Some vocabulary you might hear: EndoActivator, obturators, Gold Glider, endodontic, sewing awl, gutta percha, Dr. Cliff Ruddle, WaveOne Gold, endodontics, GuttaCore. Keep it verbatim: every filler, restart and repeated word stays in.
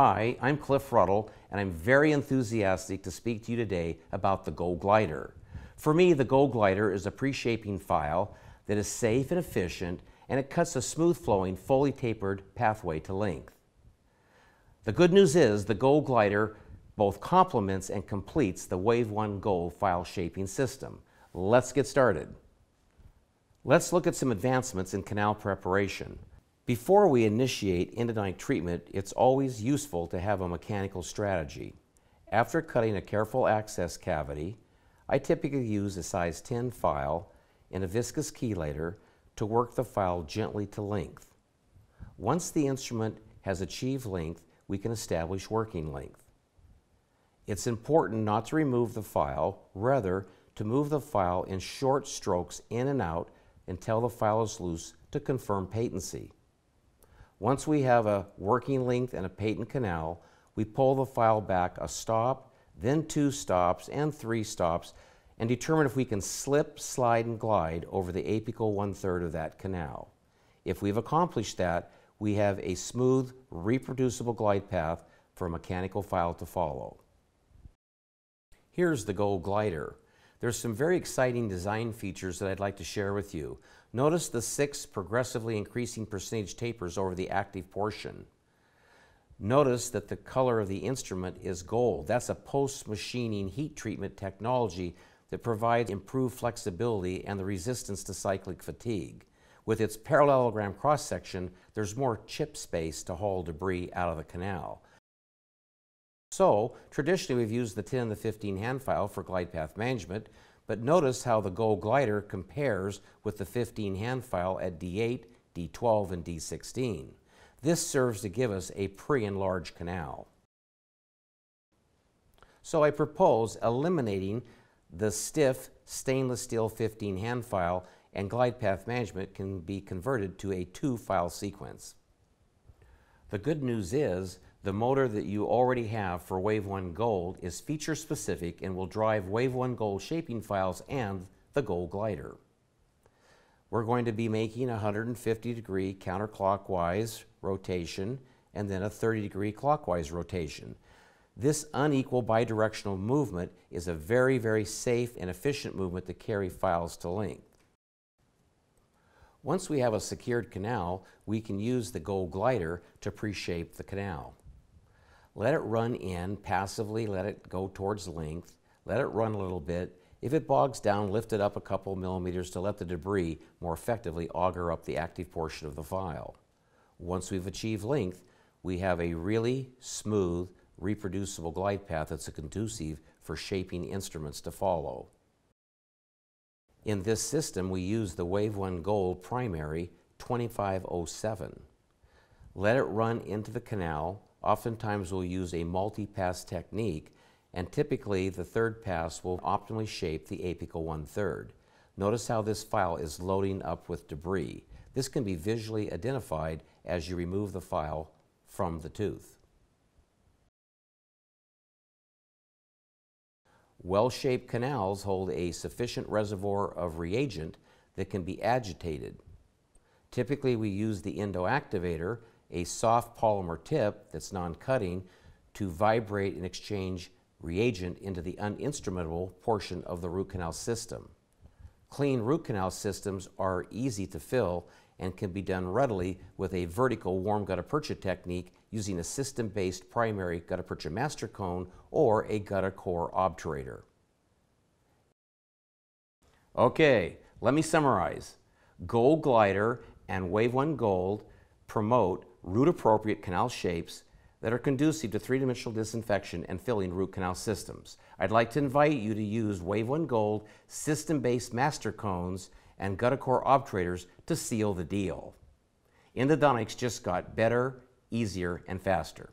Hi, I'm Cliff Ruddle, and I'm very enthusiastic to speak to you today about the Gold Glider. For me, the Gold Glider is a pre-shaping file that is safe and efficient, and it cuts a smooth-flowing, fully tapered pathway to length. The good news is the Gold Glider both complements and completes the WaveOne Gold file shaping system. Let's get started. Let's look at some advancements in canal preparation. Before we initiate endodontic treatment, it's always useful to have a mechanical strategy. After cutting a careful access cavity, I typically use a size ten file and a viscous chelator to work the file gently to length. Once the instrument has achieved length, we can establish working length. It's important not to remove the file, rather to move the file in short strokes in and out until the file is loose to confirm patency. Once we have a working length and a patent canal, we pull the file back a stop, then two stops and three stops, and determine if we can slip, slide, and glide over the apical one-third of that canal. If we've accomplished that, we have a smooth, reproducible glide path for a mechanical file to follow. Here's the Gold Glider. There's some very exciting design features that I'd like to share with you. Notice the six progressively increasing percentage tapers over the active portion. Notice that the color of the instrument is gold. That's a post-machining heat treatment technology that provides improved flexibility and the resistance to cyclic fatigue. With its parallelogram cross-section, there's more chip space to haul debris out of the canal. So, traditionally we've used the ten and the fifteen hand file for glide path management, but notice how the Gold Glider compares with the fifteen hand file at D eight, D twelve, and D sixteen. This serves to give us a pre-enlarged canal. So I propose eliminating the stiff stainless steel fifteen hand file, and glide path management can be converted to a two file sequence. The good news is the motor that you already have for WaveOne Gold is feature specific and will drive WaveOne Gold shaping files and the Gold Glider. We're going to be making a one hundred fifty degree counterclockwise rotation and then a thirty degree clockwise rotation. This unequal bidirectional movement is a very, very safe and efficient movement to carry files to length. Once we have a secured canal, we can use the Gold Glider to pre-shape the canal. Let it run in passively, let it go towards length, let it run a little bit. If it bogs down, lift it up a couple millimeters to let the debris more effectively auger up the active portion of the file. Once we've achieved length, we have a really smooth, reproducible glide path that's conducive for shaping instruments to follow. In this system, we use the WaveOne Gold primary twenty-five oh seven. Let it run into the canal. Oftentimes we'll use a multi-pass technique, and typically the third pass will optimally shape the apical one-third. Notice how this file is loading up with debris. This can be visually identified as you remove the file from the tooth. Well-shaped canals hold a sufficient reservoir of reagent that can be agitated. Typically we use the EndoActivator, a soft polymer tip that's non-cutting, to vibrate and exchange reagent into the uninstrumentable portion of the root canal system. Clean root canal systems are easy to fill and can be done readily with a vertical warm gutta percha technique using a system-based primary gutta percha master cone or a GuttaCore obturator. Okay, let me summarize. Gold Glider and WaveOne Gold promote root-appropriate canal shapes that are conducive to three-dimensional disinfection and filling root canal systems. I'd like to invite you to use WaveOne Gold system-based master cones and GuttaCore obturators to seal the deal. Endodontics just got better, easier, and faster.